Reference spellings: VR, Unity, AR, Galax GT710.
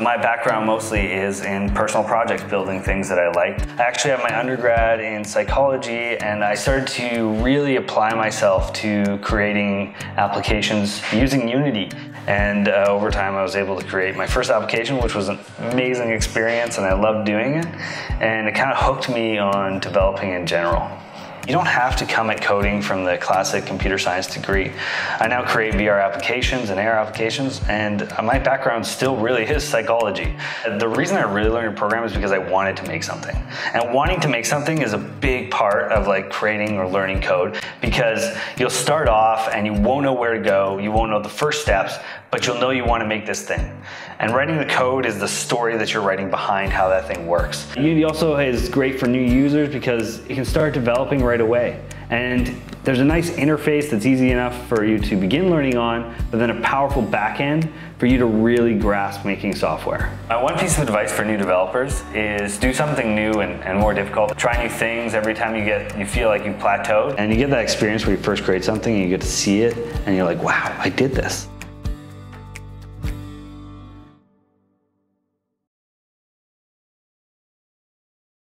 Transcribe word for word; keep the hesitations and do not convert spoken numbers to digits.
My background mostly is in personal projects, building things that I liked. I actually have my undergrad in psychology, and I started to really apply myself to creating applications using Unity. And uh, over time, I was able to create my first application, which was an amazing experience, and I loved doing it. And it kind of hooked me on developing in general. You don't have to come at coding from the classic computer science degree. I now create V R applications and A R applications, and my background still really is psychology. The reason I really learned to program is because I wanted to make something. And wanting to make something is a big part of like creating or learning code, because you'll start off and you won't know where to go, you won't know the first steps, but you'll know you want to make this thing. And writing the code is the story that you're writing behind how that thing works. Unity also is great for new users because you can start developing right away. And there's a nice interface that's easy enough for you to begin learning on, but then a powerful backend for you to really grasp making software. My one piece of advice for new developers is do something new and, and more difficult. Try new things every time you get, you feel like you've plateaued. And you get that experience where you first create something and you get to see it and you're like, wow, I did this.